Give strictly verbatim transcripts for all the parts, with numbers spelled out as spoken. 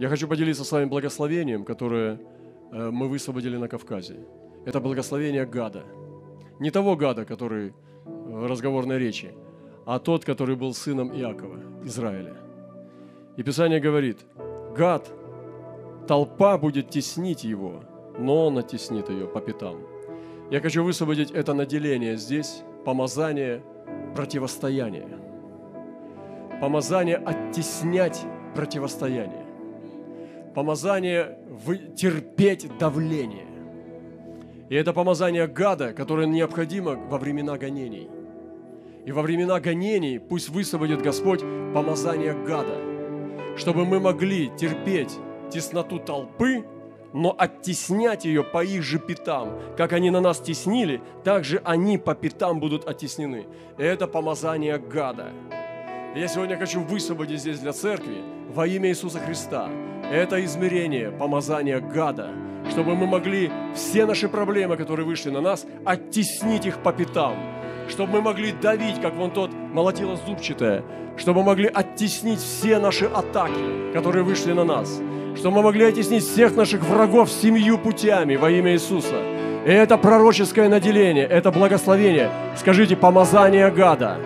Я хочу поделиться с вами благословением, которое мы высвободили на Кавказе. Это благословение Гада. Не того Гада, который в разговорной речи, а тот, который был сыном Иакова, Израиля. И Писание говорит, Гад, толпа будет теснить его, но он оттеснит ее по пятам. Я хочу высвободить это наделение здесь, помазание противостояния. Помазание оттеснять противостояние. Помазание терпеть давление. И это помазание Гада, которое необходимо во времена гонений. И во времена гонений пусть высвободит Господь помазание Гада, чтобы мы могли терпеть тесноту толпы, но оттеснять ее по их же пятам. Как они на нас теснили, так же они по пятам будут оттеснены. И это помазание Гада. Я сегодня хочу высвободить здесь для церкви во имя Иисуса Христа это измерение помазания Гада, чтобы мы могли все наши проблемы, которые вышли на нас, оттеснить их по пятам, чтобы мы могли давить, как вон тот молотило зубчатое, чтобы мы могли оттеснить все наши атаки, которые вышли на нас, чтобы мы могли оттеснить всех наших врагов семью путями во имя Иисуса. И это пророческое наделение, это благословение. Скажите, помазание Гада.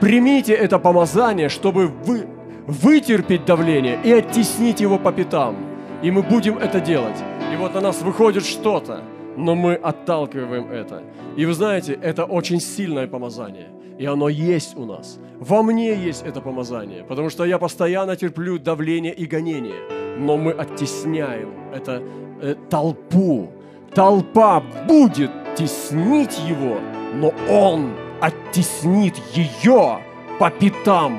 Примите это помазание, чтобы вы вытерпеть давление и оттеснить его по пятам. И мы будем это делать. И вот на нас выходит что-то, но мы отталкиваем это. И вы знаете, это очень сильное помазание. И оно есть у нас. Во мне есть это помазание, потому что я постоянно терплю давление и гонение. Но мы оттесняем это э, толпу. Толпа будет теснить его, но он оттеснит ее по пятам.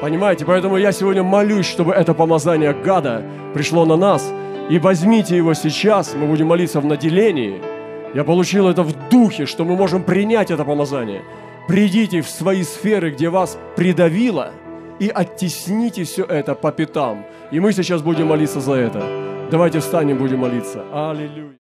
Понимаете? Поэтому я сегодня молюсь, чтобы это помазание Гада пришло на нас. И возьмите его сейчас, мы будем молиться в наделении. Я получил это в духе, что мы можем принять это помазание. Придите в свои сферы, где вас придавило, и оттесните все это по пятам. И мы сейчас будем молиться за это. Давайте встанем, будем молиться. Аллилуйя.